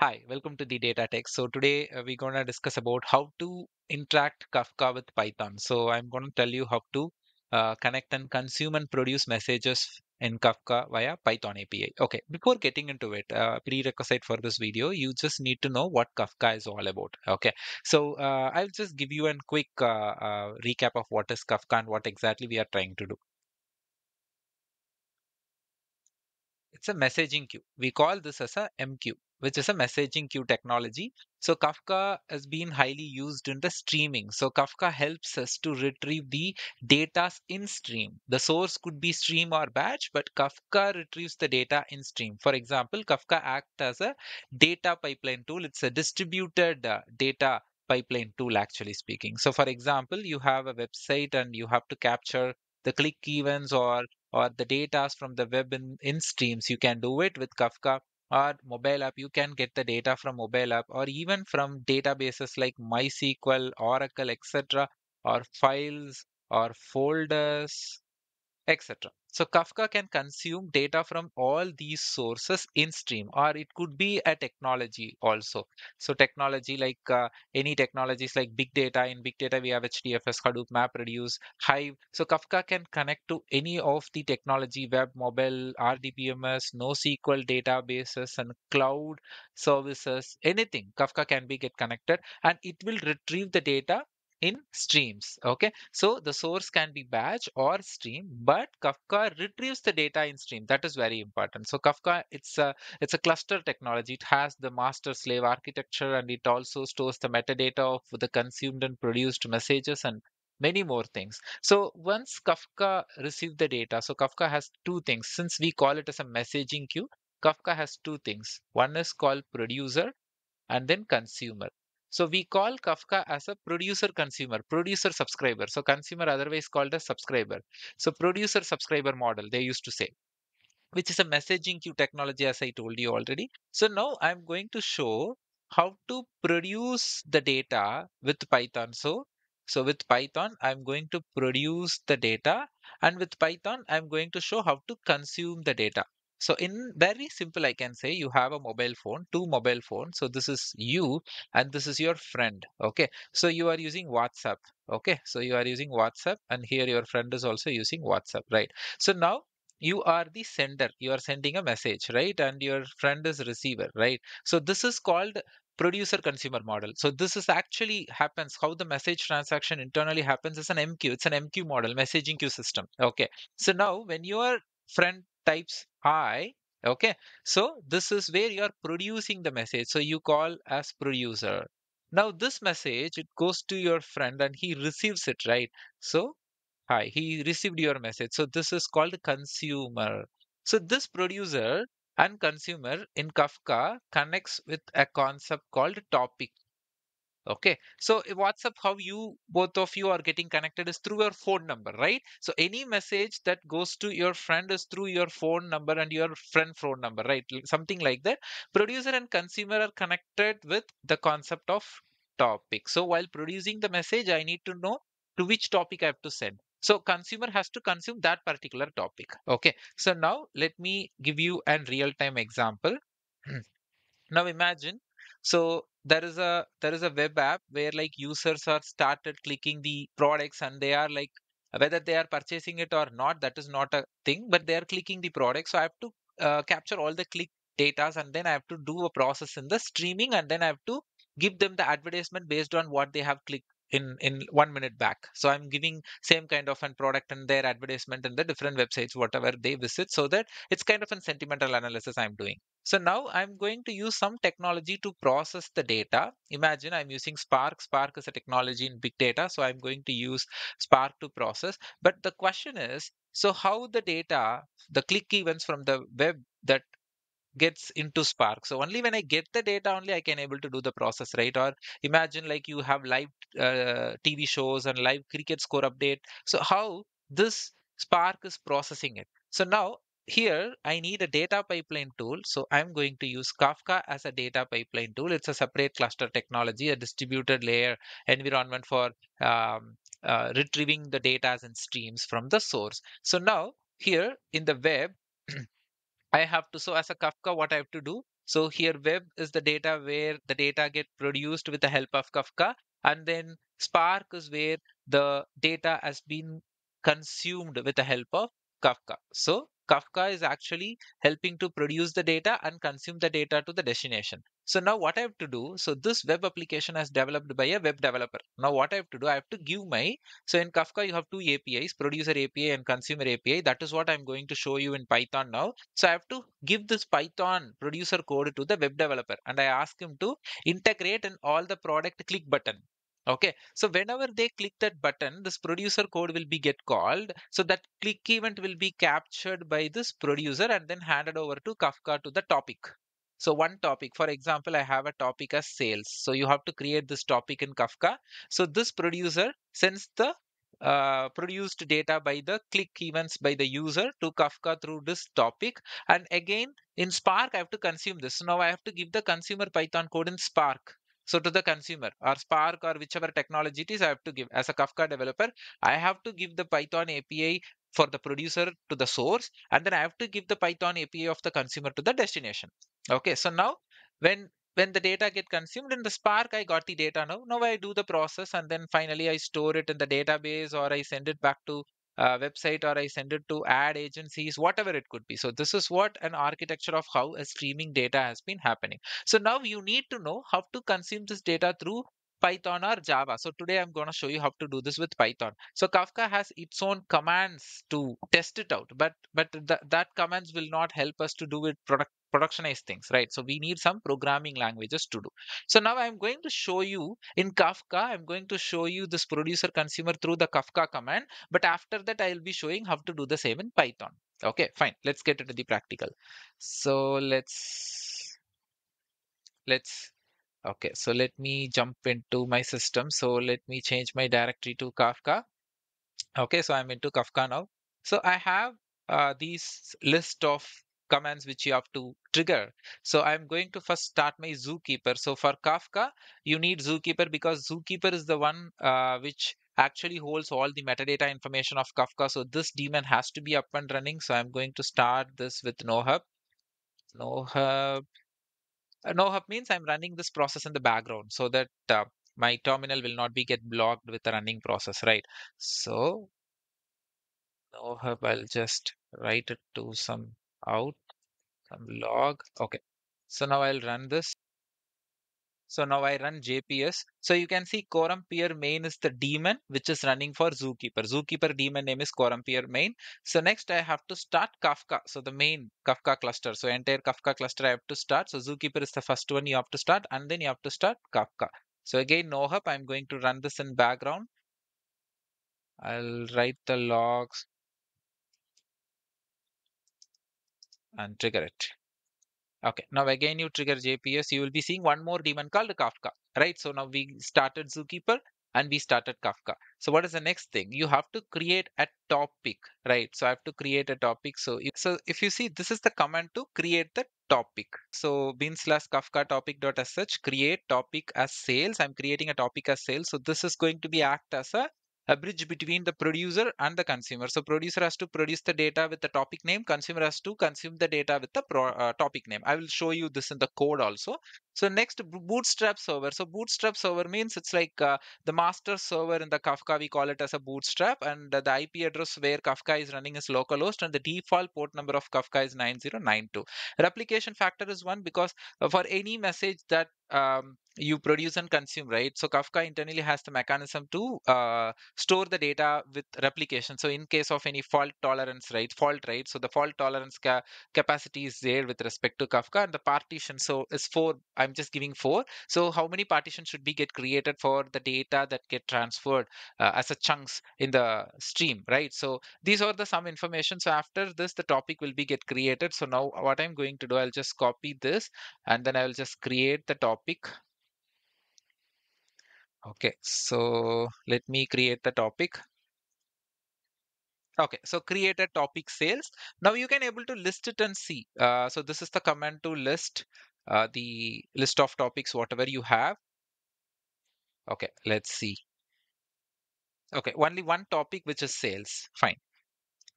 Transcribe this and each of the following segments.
Hi, welcome to the Data Tech. So today we're going to discuss about how to interact Kafka with Python. So I'm going to tell you how to connect and consume and produce messages in Kafka via Python API. Okay, before getting into it, prerequisite for this video, you just need to know what Kafka is all about. Okay, so I'll just give you a quick recap of what is Kafka and what exactly we are trying to do. It's a messaging queue. We call this as a MQ, which is a messaging queue technology. So Kafka has been highly used in the streaming. So Kafka helps us to retrieve the data in stream. The source could be stream or batch, but Kafka retrieves the data in stream. For example, Kafka acts as a data pipeline tool. It's a distributed data pipeline tool, actually speaking. So for example, you have a website and you have to capture the click events or the data from the web in streams. You can do it with Kafka. Or mobile app, you can get the data from mobile app or even from databases like MySQL, Oracle, etc. or files or folders, etc. So Kafka can consume data from all these sources in stream, or it could be a technology also. So technology like any technologies like big data. In big data, we have HDFS, Hadoop, MapReduce, Hive. So Kafka can connect to any of the technology, web, mobile, RDBMS, NoSQL databases and cloud services, anything. Kafka can be get connected and it will retrieve the data in streams. Okay, so the source can be batch or stream, but Kafka retrieves the data in stream. That is very important. So Kafka, it's a cluster technology. It has the master slave architecture, and it also stores the metadata of the consumed and produced messages and many more things. So once Kafka receives the data, so Kafka has two things. Since we call it as a messaging queue, Kafka has two things. One is called producer and then consumer. So we call Kafka as a producer-consumer, producer-subscriber. So consumer otherwise called a subscriber. So producer-subscriber model, they used to say, which is a messaging queue technology, as I told you already. So now I'm going to show how to produce the data with Python. So with Python, I'm going to produce the data. And with Python, I'm going to show how to consume the data. So in very simple, I can say you have a mobile phone, two mobile phones. So this is you and this is your friend. Okay, so you are using WhatsApp. Okay, so you are using WhatsApp and here your friend is also using WhatsApp, right? So now you are the sender. You are sending a message, right? And your friend is receiver, right? So this is called producer-consumer model. So this is actually happens, how the message transaction internally happens is an MQ. It's an MQ model, messaging queue system. Okay, so now when your friend types hi, okay, so this is where you are producing the message. So you call as producer. Now this message, it goes to your friend and he receives it, right? So hi, he received your message. So this is called consumer. So this producer and consumer in Kafka connects with a concept called topic. Okay, so WhatsApp, how you both of you are getting connected is through your phone number, right? So any message that goes to your friend is through your phone number and your friend phone number, right? Something like that. Producer and consumer are connected with the concept of topic. So while producing the message, I need to know to which topic I have to send. So consumer has to consume that particular topic. Okay, so now let me give you a real-time example. Now imagine, so there is a web app where like users are started clicking the products and they are like, whether they are purchasing it or not, that is not a thing, but they are clicking the product. So I have to capture all the click data and then I have to do a process in the streaming and then I have to give them the advertisement based on what they have clicked in 1 minute back. So I'm giving same kind of an product and their advertisement and the different websites, whatever they visit, so that it's kind of a sentimental analysis I'm doing. So now I'm going to use some technology to process the data. Imagine I'm using Spark. Spark is a technology in big data. So I'm going to use Spark to process. But the question is, so how the data, the click events from the web that gets into Spark. So only when I get the data, only I can able to do the process, right? Or imagine like you have live TV shows and live cricket score update. So how this Spark is processing it. So now here I need a data pipeline tool. So I'm going to use Kafka as a data pipeline tool. It's a separate cluster technology, a distributed layer environment for retrieving the data and streams from the source. So now here in the web, I have to, so as a Kafka, what I have to do? So here web is the data where the data get produced with the help of Kafka. And then Spark is where the data has been consumed with the help of Kafka. So Kafka is actually helping to produce the data and consume the data to the destination. So now what I have to do, so this web application is developed by a web developer. Now what I have to do, I have to give my, so in Kafka you have two APIs, producer API and consumer API. That is what I'm going to show you in Python now. So I have to give this Python producer code to the web developer and I ask him to integrate in all the product click button. Okay, so whenever they click that button, this producer code will be get called. So that click event will be captured by this producer and then handed over to Kafka to the topic. So one topic, for example, I have a topic as sales. So you have to create this topic in Kafka. So this producer sends the produced data by the click events by the user to Kafka through this topic. And again, in Spark, I have to consume this. So now I have to give the consumer Python code in Spark. So to the consumer or Spark or whichever technology it is, I have to give as a Kafka developer, I have to give the Python API for the producer to the source. And then I have to give the Python API of the consumer to the destination. Okay. So now when the data get consumed in the Spark, I got the data now. Now I do the process and then finally I store it in the database or I send it back to website or I send it to ad agencies, whatever it could be. So this is what an architecture of how a streaming data has been happening. So now you need to know how to consume this data through Python or Java. So today I'm going to show you how to do this with Python. So Kafka has its own commands to test it out, but that commands will not help us to do it productionize things, right? So we need some programming languages to do. So now I'm going to show you in Kafka, I'm going to show you this producer consumer through the Kafka command, but after that I'll be showing how to do the same in Python. Okay, fine. Let's get into the practical. So okay, so let me jump into my system. So let me change my directory to Kafka. Okay, so I'm into Kafka now. So I have these list of commands which you have to trigger. So I'm going to first start my Zookeeper. So for Kafka, you need Zookeeper because Zookeeper is the one which actually holds all the metadata information of Kafka. So this daemon has to be up and running. So I'm going to start this with NoHub. NoHub means I'm running this process in the background so that my terminal will not be get blocked with the running process, right? So NoHub, I'll just write it to some out, some log. Okay, so now I'll run this. So now I run JPS. So you can see CorumPeer main is the daemon which is running for Zookeeper. Zookeeper daemon name is CorumPeer main. So next I have to start Kafka. So the main Kafka cluster. So entire Kafka cluster I have to start. So Zookeeper is the first one you have to start and then you have to start Kafka. So again, NoHub, I'm going to run this in background. I'll write the logs and trigger it. Okay, now again you trigger JPS, you will be seeing one more daemon called Kafka, right? So now we started Zookeeper and we started Kafka. So what is the next thing? You have to create a topic, right? So I have to create a topic. So if you see, this is the command to create the topic. So bin/kafkatopic.sh create topic as sales. I'm creating a topic as sales. So this is going to be act as a bridge between the producer and the consumer. So producer has to produce the data with the topic name. Consumer has to consume the data with the topic name. I will show you this in the code also. So next, bootstrap server. So bootstrap server means it's like the master server in the Kafka. We call it as a bootstrap. And the IP address where Kafka is running is localhost. And the default port number of Kafka is 9092. Replication factor is 1 because for any message that you produce and consume, right? So Kafka internally has the mechanism to store the data with replication. So in case of any fault tolerance, right? So the fault tolerance capacity is there with respect to Kafka and the partition. So it's 4. I'm just giving 4. So how many partitions should be get created for the data that get transferred as a chunks in the stream, right? So these are the some information. So after this, the topic will be get created. So now what I'm going to do, I'll just copy this and then I'll just create the topic. Okay, so let me create the topic. Okay, so create a topic sales. Now you can able to list it and see. So this is the command to list the list of topics, whatever you have. Okay, let's see. Okay, only one topic, which is sales. Fine.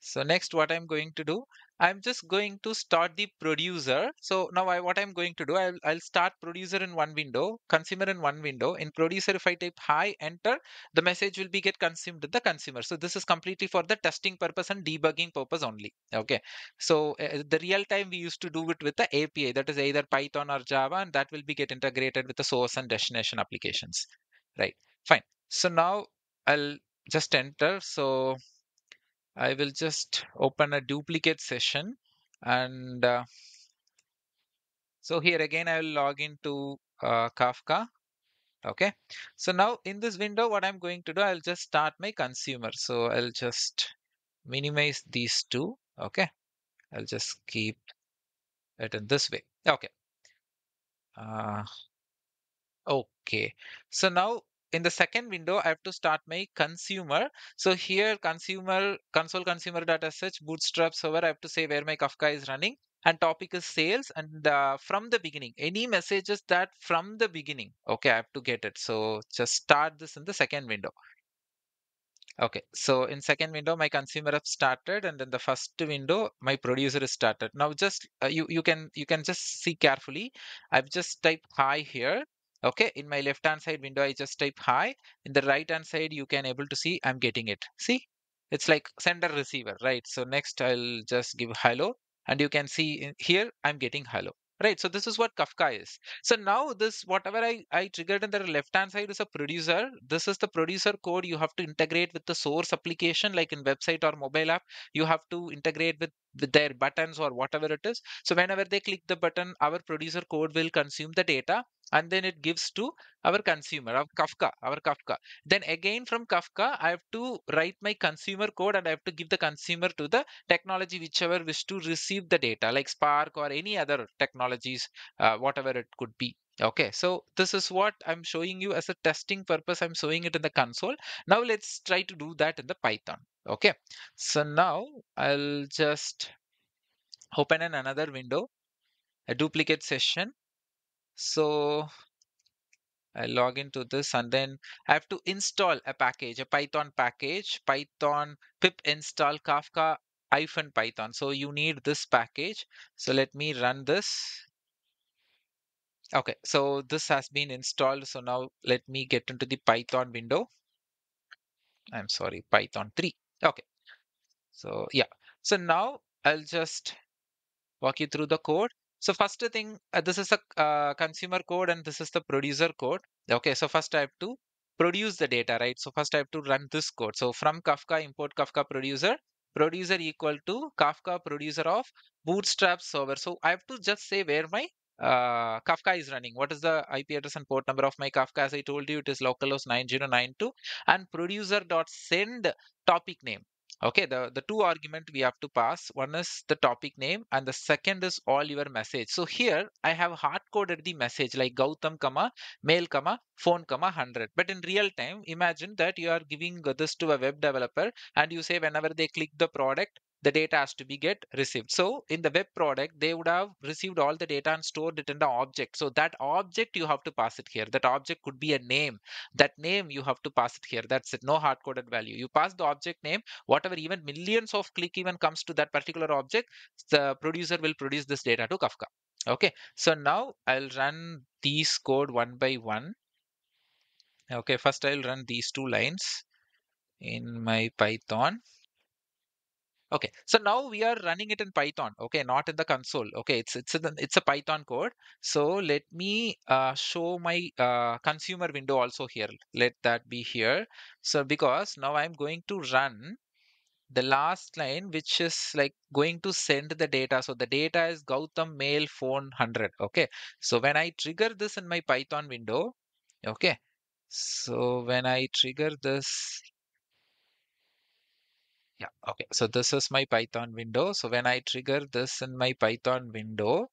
So next what I'm going to do, I'm just going to start the producer. So now what I'm going to do, I'll start producer in one window, consumer in one window. In producer, if I type hi, enter, the message will be get consumed with the consumer. So this is completely for the testing purpose and debugging purpose only. Okay. So the real time we used to do it with the API, that is either Python or Java, and that will be get integrated with the source and destination applications. Right. Fine. So now I'll just enter. So I will just open a duplicate session, and so here again I will log into Kafka. Okay, so now in this window what I'm going to do, I'll just start my consumer. So I'll just minimize these two. Okay, I'll just keep it in this way. Okay, okay, so now in the second window, I have to start my consumer. So here, consumer console consumer.sh bootstrap server. I have to say where my Kafka is running, and topic is sales. And from the beginning, any messages that from the beginning. Okay, I have to get it. So just start this in the second window. Okay, so in second window, my consumer app started, and in the first window, my producer is started. Now just you can just see carefully. I've just typed hi here. Okay, in my left hand side window, I just type hi. In the right hand side, you can able to see I'm getting it. See, it's like sender receiver, right? So next I'll just give hello, and you can see here I'm getting hello, right? So this is what Kafka is. So now this, whatever I triggered in the left hand side is a producer. This is the producer code you have to integrate with the source application, like in website or mobile app. You have to integrate with their buttons or whatever it is. So whenever they click the button, our producer code will consume the data, and then it gives to our consumer, our Kafka. Then again from Kafka, I have to write my consumer code, and I have to give the consumer to the technology whichever wish to receive the data, like Spark or any other technologies, whatever it could be. Okay, so this is what I'm showing you as a testing purpose. I'm showing it in the console. Now let's try to do that in the Python. Okay, so now I'll just open in another window, a duplicate session. So I log into this, and then I have to install a package, a Python package, Python pip install Kafka-python. So you need this package. So let me run this. Okay, so this has been installed. So now let me get into the Python window. I'm sorry, Python 3. Okay, so yeah. So now I'll just walk you through the code. So first thing, this is a consumer code, and this is the producer code. Okay, so first I have to produce the data, right? So first I have to run this code. So from Kafka, import Kafka producer, producer equal to Kafka producer of bootstrap server. So I have to just say where my Kafka is running. What is the IP address and port number of my Kafka? As I told you, it is localhost 9092, and producer.send topic name. Okay, the two argument we have to pass. One is the topic name, and the second is all your message. So here I have hard coded the message like Gautam, mail, phone, 100. But in real time, imagine that you are giving this to a web developer, and you say whenever they click the product, the data has to be received. So in the web product, they would have received all the data and stored it in the object. So that object, you have to pass it here. That object could be a name. That name, you have to pass it here. That's it. No hard coded value. You pass the object name, whatever, even millions of click even comes to that particular object, the producer will produce this data to Kafka. Okay. So now I'll run these code one by one. Okay. First I'll run these two lines in my Python. Okay, so now we are running it in Python. Okay, not in the console. Okay, it's a Python code. So let me show my consumer window also here. Let that be here. So because now I'm going to run the last line, which is like going to send the data. So the data is Gautam mail phone 100. Okay, so when I trigger this in my Python window, okay, so when I trigger this. Yeah, okay, so this is my Python window. So when I trigger this in my Python window,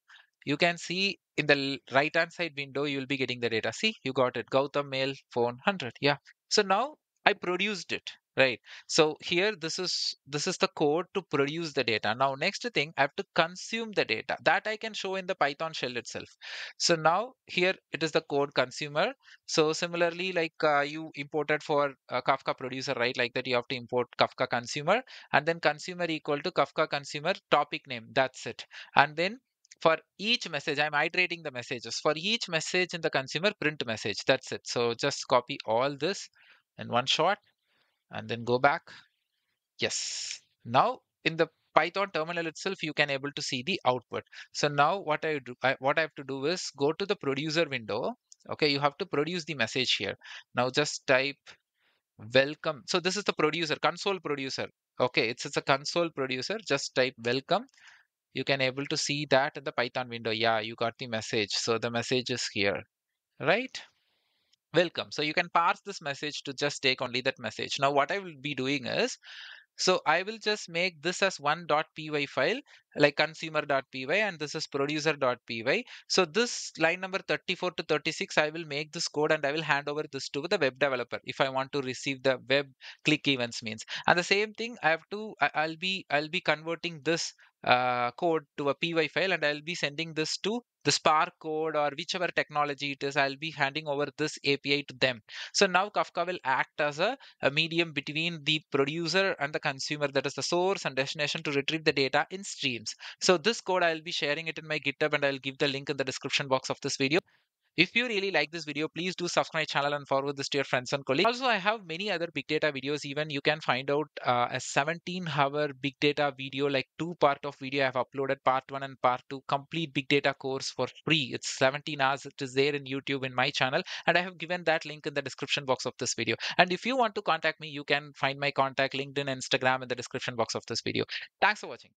you can see in the right hand side window, you'll be getting the data. See, you got it, Gautam mail phone 100. Yeah, so now I produced it. Right. So here this is the code to produce the data. Now next thing, I have to consume the data that I can show in the Python shell itself. So now here it is the code consumer. So similarly, like you imported for Kafka producer, right? Like that you have to import Kafka consumer, and then consumer equal to Kafka consumer topic name. That's it. And then for each message, I'm iterating the messages. For each message in the consumer, print message. That's it. So just copy all this in one shot. And then go back. Yes. Now in the Python terminal itself, you can able to see the output. So now what I do, what I have to do is go to the producer window. Okay, you have to produce the message here. Now just type welcome. So this is the producer, console producer. Okay, it's a console producer. Just type welcome. You can able to see that in the Python window. Yeah, you got the message. So the message is here, right? Welcome. So you can parse this message to just take only that message. Now what I will be doing is, so I will just make this as one.py file, like consumer.py, and this is producer.py. So this line number 34 to 36, I will make this code and I will hand over this to the web developer if I want to receive the web click events means. And the same thing, I have to, I'll be converting this code to a py file, and I'll be sending this to the Spark code or whichever technology it is. I'll be handing over this API to them. So now Kafka will act as a medium between the producer and the consumer, that is the source and destination, to retrieve the data in streams. So this code, I'll be sharing it in my GitHub, and I'll give the link in the description box of this video. If you really like this video, please do subscribe to my channel and forward this to your friends and colleagues. Also, I have many other big data videos. Even you can find out a 17-hour big data video, like two-part of video. I have uploaded part one and part two, complete big data course for free. It's 17 hours. It is there in YouTube in my channel. And I have given that link in the description box of this video. And if you want to contact me, you can find my contact LinkedIn, Instagram in the description box of this video. Thanks for watching.